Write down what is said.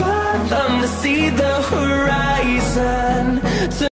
by them to see the horizon.